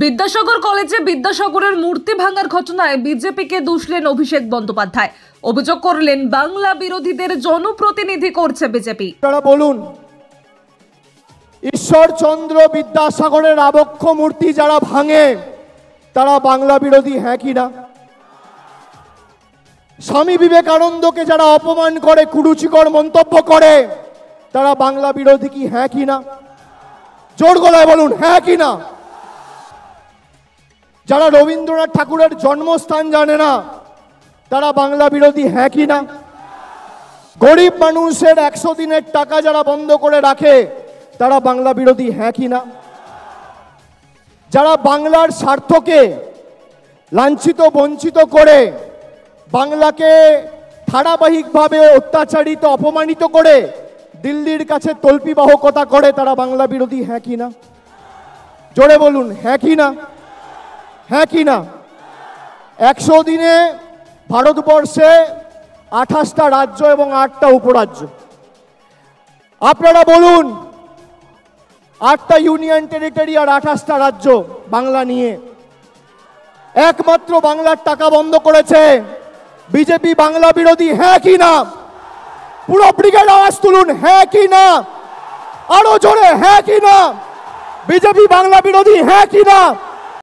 বিদ্যাসাগর কলেজে বিদ্যাসাগরের মূর্তি ভাঙার ঘটনায় বিজেপিকে দুষলেন অভিষেক বন্দ্যোপাধ্যায়। অভিযোগ করলেন বাংলা বিরোধীদের জনপ্রতিনিধি করছে বিজেপি। বলুন, ঈশ্বরচন্দ্র বিদ্যাসাগরের আবক্ষ মূর্তি যারা ভাঙে তারা বাংলা বিরোধী, হ্যাঁ কি না? স্বামী বিবেকানন্দকে যারা অপমান করে, কুরুচিকর মন্তব্য করে, তারা বাংলা বিরোধী কি, হ্যাঁ কি না? জোর গলায় বলুন, হ্যাঁ কি না? যারা রবীন্দ্রনাথ ঠাকুরের জন্মস্থান জানে না তারা বাংলা বিরোধী, হ্যাঁ কি না? গরিব মানুষের 100 দিনের টাকা যারা বন্ধ করে রাখে তারা বাংলা বিরোধী, হ্যাঁ কি না? যারা বাংলার স্বার্থকে লাঞ্ছিত বঞ্চিত করে, বাংলাকে ধারাবাহিকভাবে অত্যাচারিত অপমানিত করে দিল্লির কাছে তল্পিবাহকতা করে তারা বাংলা বিরোধী, হ্যাঁ কি না? জোরে বলুন, হ্যাঁ কি না? হ্যাঁ কি না? 100 দিনে ভারতবর্ষে 28টা রাজ্য এবং 8টা উপরাজ্য। আপনারা বলুন, 8টা ইউনিয়ন টেরিটরি আর 28টা রাজ্য বাংলা নিয়ে। একমাত্র বাংলার টাকা বন্ধ করেছে বিজেপি, বাংলা বিরোধী, হ্যাঁ কি না? পুরো ব্রিগেড আওয়াজ তুলুন, হ্যাঁ কি না? আরো জোরে, হ্যাঁ কি না? বিজেপি বাংলা বিরোধী, হ্যাঁ কি না?